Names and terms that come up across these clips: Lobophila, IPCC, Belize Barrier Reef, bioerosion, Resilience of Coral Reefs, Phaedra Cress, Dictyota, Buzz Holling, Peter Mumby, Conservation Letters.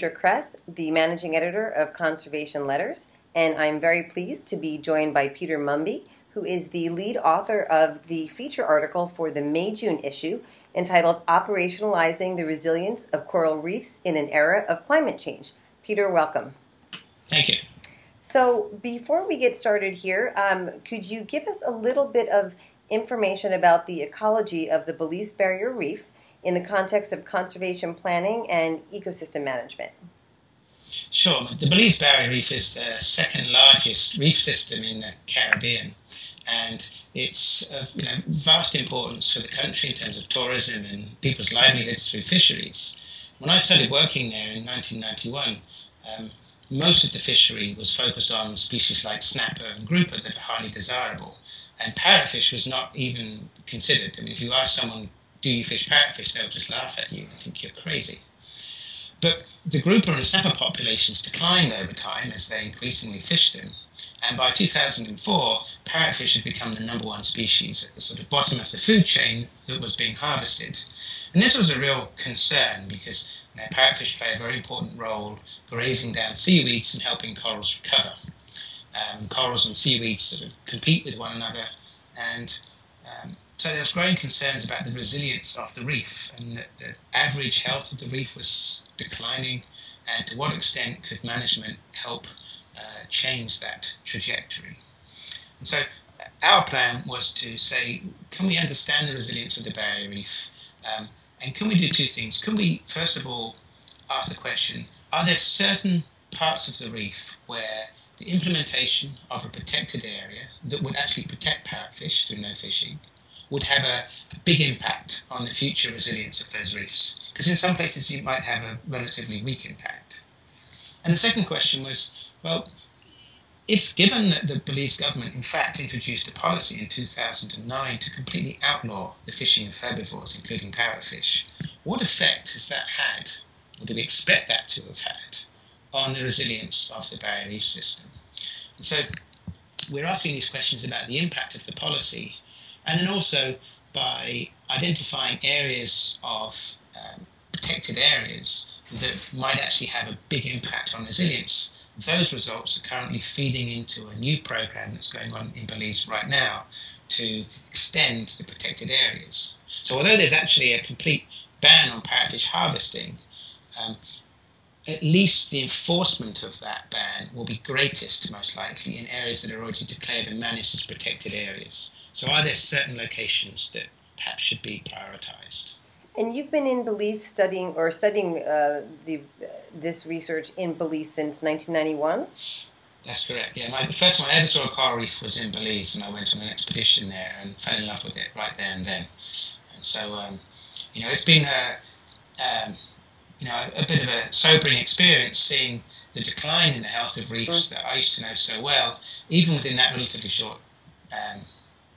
Phaedra Cress, the managing editor of Conservation Letters, and I'm very pleased to be joined by Peter Mumby, who is the lead author of the feature article for the May-June issue entitled Operationalizing the Resilience of Coral Reefs in an Era of Climate Change. Peter, welcome. Thank you. So before we get started here, could you give us a little bit of information about the ecology of the Belize Barrier Reef in the context of conservation planning and ecosystem management? Sure. The Belize Barrier Reef is the second largest reef system in the Caribbean, and it's of vast importance for the country in terms of tourism and people's livelihoods through fisheries. When I started working there in 1991, most of the fishery was focused on species like snapper and grouper that are highly desirable, and parrotfish was not even considered. I mean, if you ask someone, do you fish parrotfish, they'll just laugh at you and think you're crazy. But the grouper and snapper populations declined over time as they increasingly fished them. And by 2004, parrotfish had become the #1 species at the sort of bottom of the food chain that was being harvested. And this was a real concern because parrotfish play a very important role grazing down seaweeds and helping corals recover. Corals and seaweeds sort of compete with one another, and so there was growing concerns about the resilience of the reef and that the average health of the reef was declining, and to what extent could management help change that trajectory. And so our plan was to say, can we understand the resilience of the barrier reef, and can we do two things? Can we, first of all, ask the question, are there certain parts of the reef where the implementation of a protected area that would actually protect parrotfish through no fishing would have a big impact on the future resilience of those reefs? Because in some places you might have a relatively weak impact. And the second question was, well, if given that the Belize government in fact introduced a policy in 2009 to completely outlaw the fishing of herbivores, including parrotfish, what effect has that had, or do we expect that to have had, on the resilience of the barrier reef system? And so we're asking these questions about the impact of the policy, and then also by identifying areas of protected areas that might actually have a big impact on resilience. Those results are currently feeding into a new program that's going on in Belize right now to extend the protected areas. So although there's actually a complete ban on parrotfish harvesting, at least the enforcement of that ban will be greatest, most likely, in areas that are already declared and managed as protected areas. So are there certain locations that perhaps should be prioritized? And you've been in Belize studying this research in Belize since 1991? That's correct, yeah. The first time I ever saw a coral reef was in Belize, and I went on an expedition there and fell in love with it right there and then. And so, it's been a bit of a sobering experience seeing the decline in the health of reefs that I used to know so well, even within that relatively short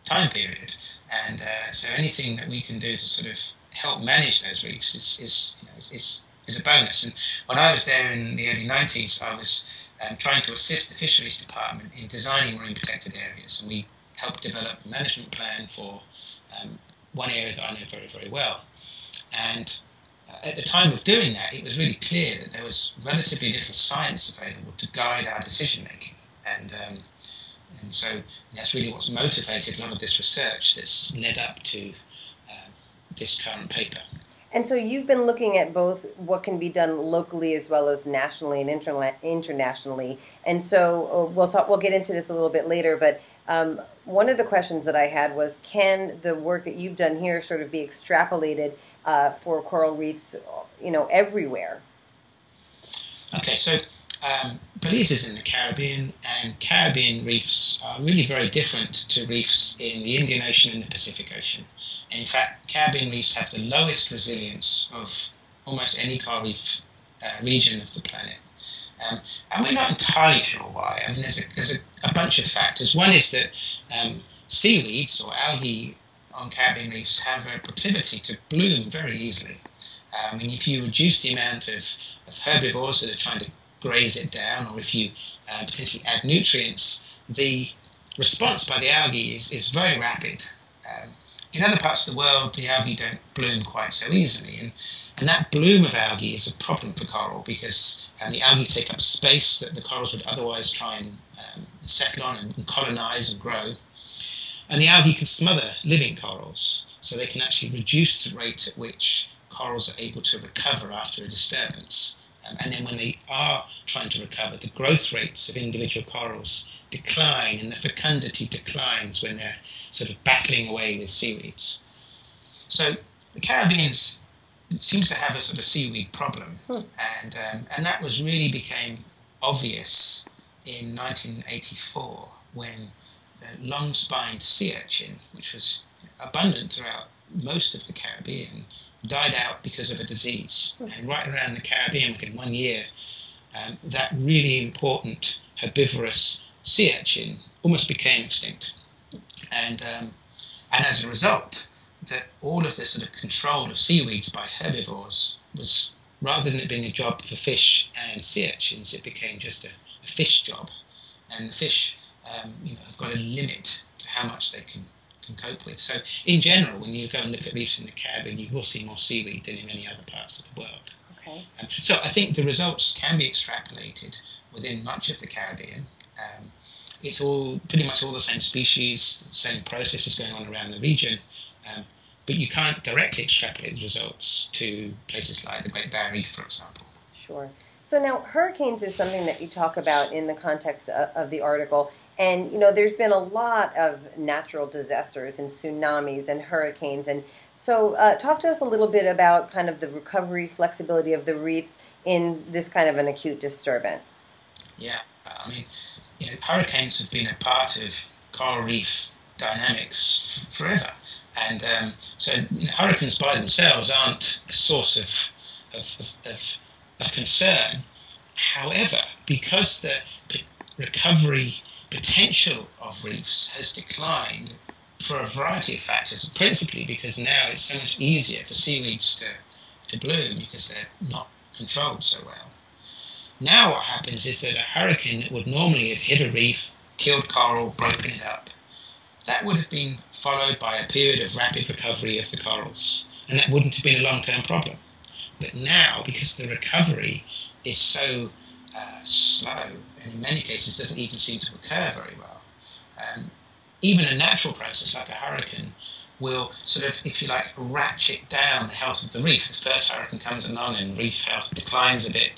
time period. And so anything that we can do to sort of help manage those reefs is a bonus. And when I was there in the early 90s, I was trying to assist the fisheries department in designing marine protected areas, and we helped develop a management plan for one area that I know very, very well. And at the time of doing that, it was really clear that there was relatively little science available to guide our decision making, and so that's really what's motivated a lot of this research that's led up to this current paper. And so you've been looking at both what can be done locally as well as nationally and internationally. And so we'll get into this a little bit later, but one of the questions that I had was, can the work that you've done here sort of be extrapolated for coral reefs, everywhere? Okay, so Belize is in the Caribbean, and Caribbean reefs are really very different to reefs in the Indian Ocean and the Pacific Ocean. And in fact, Caribbean reefs have the lowest resilience of almost any coral reef region of the planet. And we're not entirely sure why. There's a bunch of factors. One is that seaweeds or algae on Caribbean reefs have a proclivity to bloom very easily. If you reduce the amount of herbivores that are trying to graze it down, or if you potentially add nutrients, the response by the algae is very rapid. In other parts of the world, the algae don't bloom quite so easily. And that bloom of algae is a problem for coral because the algae take up space that the corals would otherwise try and settle on and colonize and grow. And the algae can smother living corals, so they can actually reduce the rate at which corals are able to recover after a disturbance. And then when they are trying to recover, the growth rates of individual corals decline and the fecundity declines when they're sort of battling away with seaweeds. So the Caribbean seems to have a sort of seaweed problem. And that was really became obvious in 1984 when the long-spined sea urchin, which was abundant throughout most of the Caribbean, died out because of a disease. And right around the Caribbean within 1 year, that really important herbivorous sea urchin almost became extinct. And as a result, that all of this sort of control of seaweeds by herbivores was, rather than it being a job for fish and sea urchins, it became just a fish job. And the fish have got a limit to how much they can cope with. So in general, when you go and look at reefs in the Caribbean, you will see more seaweed than in many other parts of the world. Okay. So I think the results can be extrapolated within much of the Caribbean. It's all pretty much all the same species, same processes going on around the region, but you can't directly extrapolate the results to places like the Great Barrier Reef, for example. Sure. So now hurricanes is something that you talk about in the context of the article. And, you know, there's been a lot of natural disasters and tsunamis and hurricanes. And so talk to us a little bit about kind of the recovery flexibility of the reefs in this kind of an acute disturbance. Yeah, I mean, you know, hurricanes have been a part of coral reef dynamics forever. And so you know, hurricanes by themselves aren't a source of concern. However, because the recovery potential of reefs has declined for a variety of factors, principally because now it's so much easier for seaweeds to bloom because they're not controlled so well. Now what happens is that a hurricane that would normally have hit a reef, killed coral, broken it up, that would have been followed by a period of rapid recovery of the corals, and that wouldn't have been a long-term problem. But now, because the recovery is so slow, and in many cases doesn't even seem to occur very well, even a natural process like a hurricane will sort of, if you like, ratchet down the health of the reef. The first hurricane comes along and reef health declines a bit.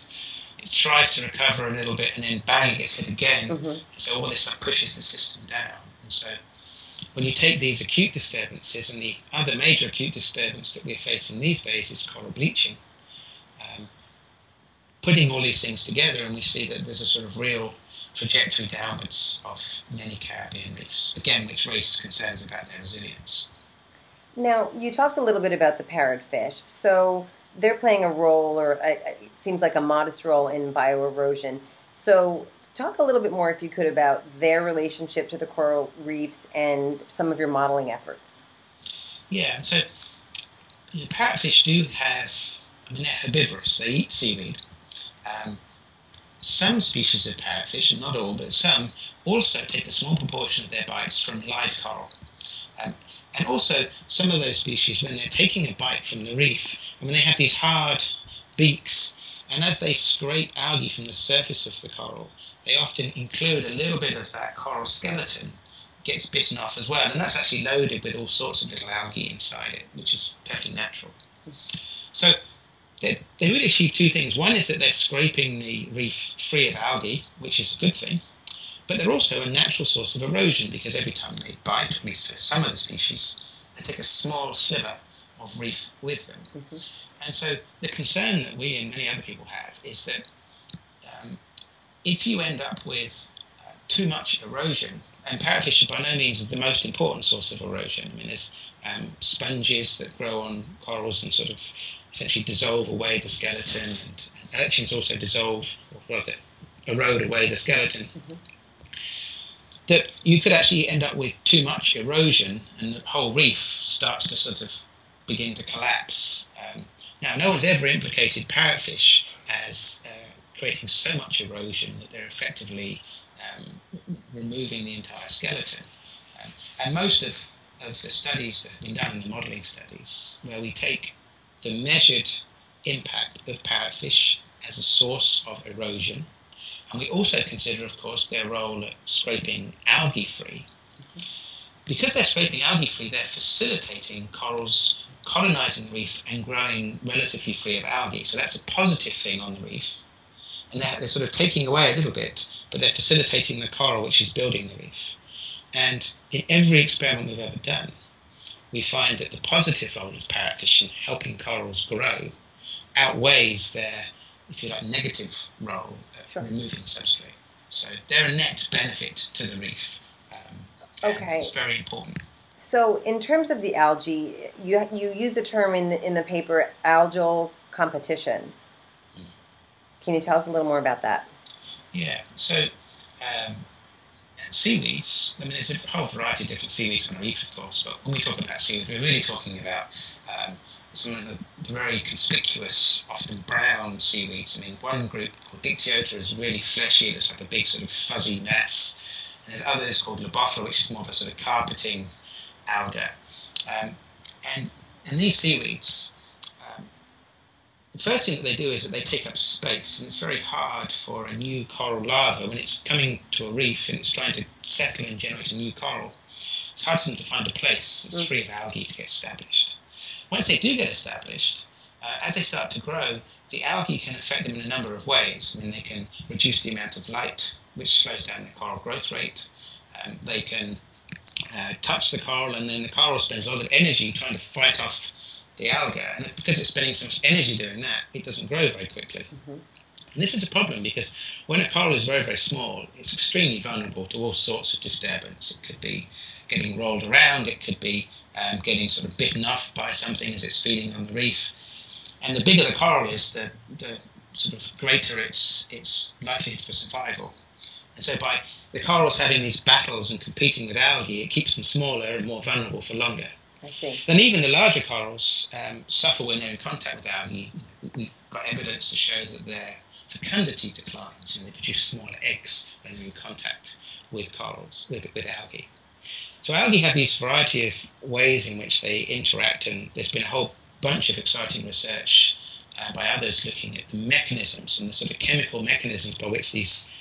It tries to recover a little bit and then bang, it gets hit again. And so all this stuff pushes the system down. And so when you take these acute disturbances, and the other major acute disturbance that we're facing these days is coral bleaching, putting all these things together, and we see that there's a sort of real trajectory downwards of many Caribbean reefs, again, which raises concerns about their resilience. Now, you talked a little bit about the parrotfish. So they're playing a role, or it seems like a modest role, in bioerosion. So talk a little bit more, if you could, about their relationship to the coral reefs and some of your modeling efforts. Yeah, so you know, parrotfish do have, I mean, they're herbivorous. They eat seaweed. Some species of parrotfish, and not all, but some, also take a small proportion of their bites from live coral. And also, some of those species, when they're taking a bite from the reef, I mean, they have these hard beaks, and as they scrape algae from the surface of the coral, they often include a little bit of that coral skeleton gets bitten off as well, and that's actually loaded with all sorts of little algae inside it, which is perfectly natural. So they really achieve two things. One is that they're scraping the reef free of algae, which is a good thing, but they're also a natural source of erosion because every time they bite, at least for some of the species, they take a small sliver of reef with them. And so the concern that we and many other people have is that if you end up with too much erosion, and parrotfish are by no means the most important source of erosion. I mean, there's sponges that grow on corals and sort of essentially dissolve away the skeleton, and urchins also dissolve, or rather erode away the skeleton. That you could actually end up with too much erosion and the whole reef starts to sort of begin to collapse. Now, no one's ever implicated parrotfish as creating so much erosion that they're effectively removing the entire skeleton. And most of of the studies that have been done, the modelling studies, where we take the measured impact of parrotfish as a source of erosion, and we also consider, of course, their role at scraping algae free. Because they're scraping algae free, they're facilitating corals colonising the reef and growing relatively free of algae. So that's a positive thing on the reef. And they're sort of taking away a little bit, but they're facilitating the coral, which is building the reef. And in every experiment we've ever done, we find that the positive role of parrotfish in helping corals grow outweighs their, if you like, negative role of removing substrate. So they're a net benefit to the reef. Okay. It's very important. So in terms of the algae, you use a term in the paper, algal competition. Can you tell us a little more about that? Yeah, so seaweeds, I mean, there's a whole variety of different seaweeds on a reef, of course, but when we talk about seaweeds, we're really talking about some of the very conspicuous, often brown seaweeds. I mean, one group called Dictyota is really fleshy, it looks like a big sort of fuzzy mass. And there's others called Lobophila, which is more of a sort of carpeting alga. And these seaweeds, the first thing that they do is that they take up space, and it's very hard for a new coral larva when it's coming to a reef and it's trying to settle and generate a new coral. It's hard for them to find a place that's free of algae to get established. Once they do get established, as they start to grow, the algae can affect them in a number of ways. I mean, they can reduce the amount of light, which slows down their coral growth rate. They can touch the coral, and then the coral spends a lot of energy trying to fight off the alga, and because it's spending so much energy doing that, it doesn't grow very quickly. And this is a problem because when a coral is very, very small, it's extremely vulnerable to all sorts of disturbance. It could be getting rolled around, it could be getting sort of bitten off by something as it's feeding on the reef. And the bigger the coral is, the sort of greater its likelihood for survival. And so by the corals having these battles and competing with algae, it keeps them smaller and more vulnerable for longer. Then even the larger corals suffer when they're in contact with algae. We've got evidence to show that their fecundity declines and they produce smaller eggs when they're in contact with corals, with algae. So algae have these variety of ways in which they interact, and there's been a whole bunch of exciting research by others looking at the mechanisms and the sort of chemical mechanisms by which these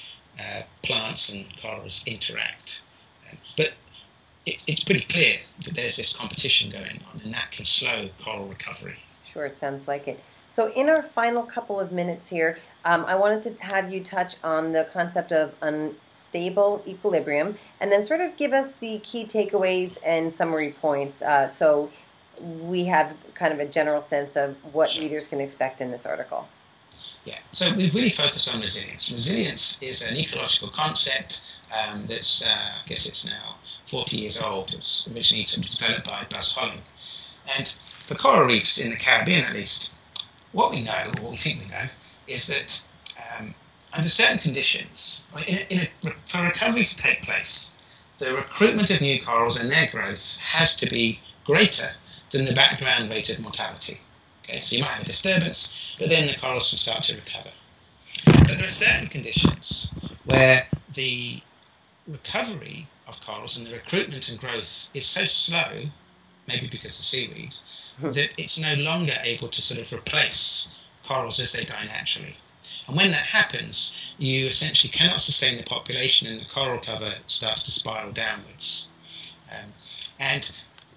plants and corals interact. But it's pretty clear that there's this competition going on, and that can slow coral recovery. Sure, it sounds like it. So in our final couple of minutes here, I wanted to have you touch on the concept of unstable equilibrium, and then sort of give us the key takeaways and summary points so we have kind of a general sense of what readers can expect in this article. Yeah, so we've really focused on resilience. Resilience is an ecological concept that's, I guess it's now 40 years old. It was originally developed by Buzz Holling. And for coral reefs in the Caribbean, at least, what we know, or what we think we know, is that under certain conditions, for recovery to take place, the recruitment of new corals and their growth has to be greater than the background rate of mortality. Okay, so you might have a disturbance, but then the corals can start to recover. But there are certain conditions where the recovery of corals and the recruitment and growth is so slow, maybe because of seaweed, that it's no longer able to sort of replace corals as they die naturally. And when that happens, you essentially cannot sustain the population, and the coral cover starts to spiral downwards. And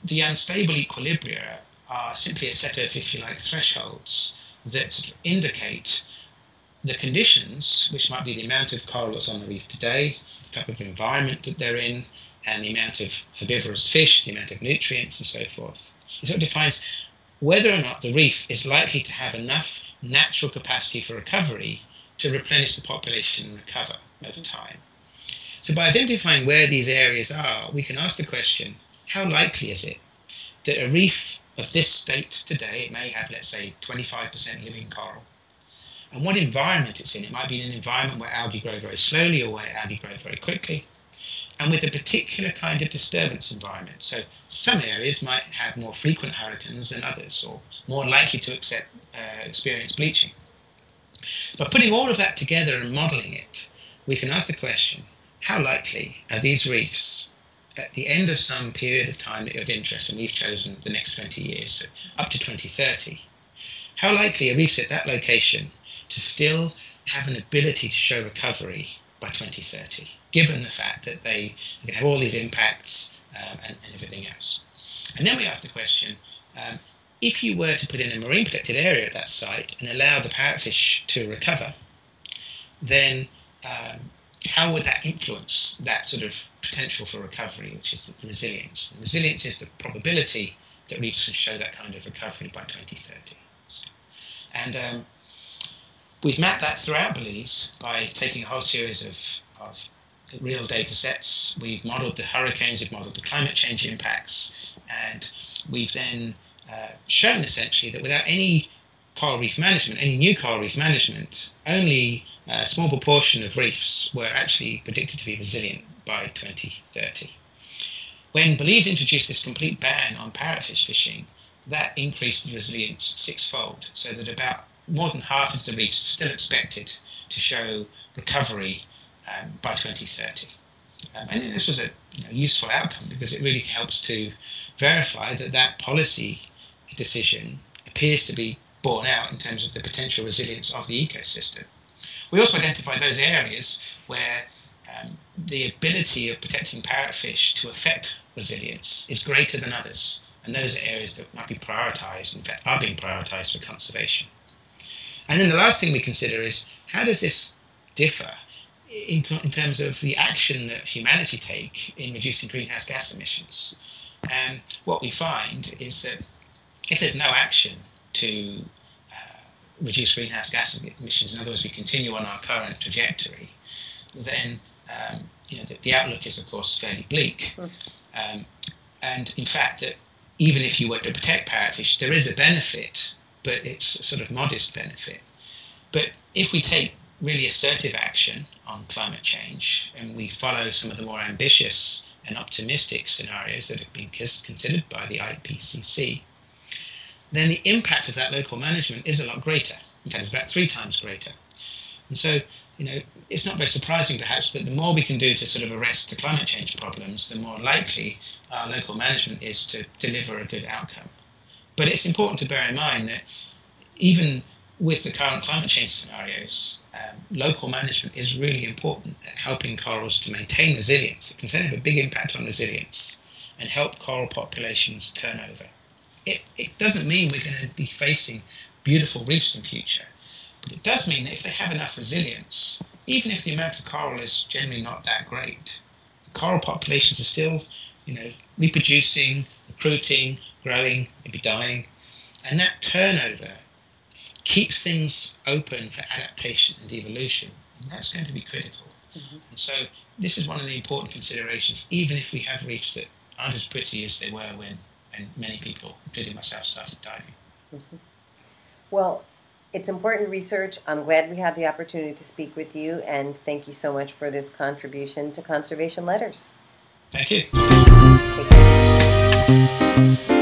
the unstable equilibria are simply a set of, if you like, thresholds that sort of indicate the conditions, which might be the amount of coral that's on the reef today, the type of environment that they're in, and the amount of herbivorous fish, the amount of nutrients, and so forth. It sort of defines whether or not the reef is likely to have enough natural capacity for recovery to replenish the population and recover over time. So by identifying where these areas are, we can ask the question, how likely is it that a reef of this state today, it may have, let's say, 25% living coral, and what environment it's in. It might be in an environment where algae grow very slowly or where algae grow very quickly, and with a particular kind of disturbance environment. So some areas might have more frequent hurricanes than others, or more likely to experience bleaching. By putting all of that together and modelling it, we can ask the question, how likely are these reefs at the end of some period of time of interest, and we've chosen the next 20 years, so up to 2030, how likely are reefs at that location to still have an ability to show recovery by 2030, given the fact that they have all these impacts and everything else? And then we ask the question, if you were to put in a marine protected area at that site and allow the parrotfish to recover, then how would that influence that sort of potential for recovery, which is the resilience? And resilience is the probability that reefs can show that kind of recovery by 2030. So, and we've mapped that throughout Belize by taking a whole series of real data sets. We've modelled the hurricanes, we've modelled the climate change impacts, and we've then shown essentially that without any coral reef management, any new coral reef management, only a small proportion of reefs were actually predicted to be resilient by 2030. When Belize introduced this complete ban on parrotfish fishing, that increased the resilience sixfold, so that about more than half of the reefs are still expected to show recovery by 2030. And this was a useful outcome because it really helps to verify that that policy decision appears to be borne out in terms of the potential resilience of the ecosystem. We also identified those areas where the ability of protecting parrotfish to affect resilience is greater than others, and those are areas that might be prioritised, in fact are being prioritised for conservation. And then the last thing we consider is, how does this differ in terms of the action that humanity take in reducing greenhouse gas emissions? And what we find is that if there's no action to reduce greenhouse gas emissions, in other words, we continue on our current trajectory, then the outlook is, of course, fairly bleak. And in fact, that even if you were to protect parrotfish, there is a benefit, but it's a sort of modest benefit. But if we take really assertive action on climate change, and we follow some of the more ambitious and optimistic scenarios that have been considered by the IPCC, then the impact of that local management is a lot greater. In fact, it's about 3 times greater. And so, it's not very surprising perhaps, but the more we can do to sort of arrest the climate change problems, the more likely our local management is to deliver a good outcome. But it's important to bear in mind that even with the current climate change scenarios, local management is really important at helping corals to maintain resilience. It can certainly have a big impact on resilience and help coral populations turn over. It doesn't mean we're going to be facing beautiful reefs in future, but it does mean that if they have enough resilience, even if the amount of coral is generally not that great, the coral populations are still, reproducing, recruiting, growing, maybe dying, and that turnover keeps things open for adaptation and evolution, and that's going to be critical. And so this is one of the important considerations, even if we have reefs that aren't as pretty as they were when and many people, including myself, started diving. Well, it's important research. I'm glad we had the opportunity to speak with you, and thank you so much for this contribution to Conservation Letters. Thank you. Take care.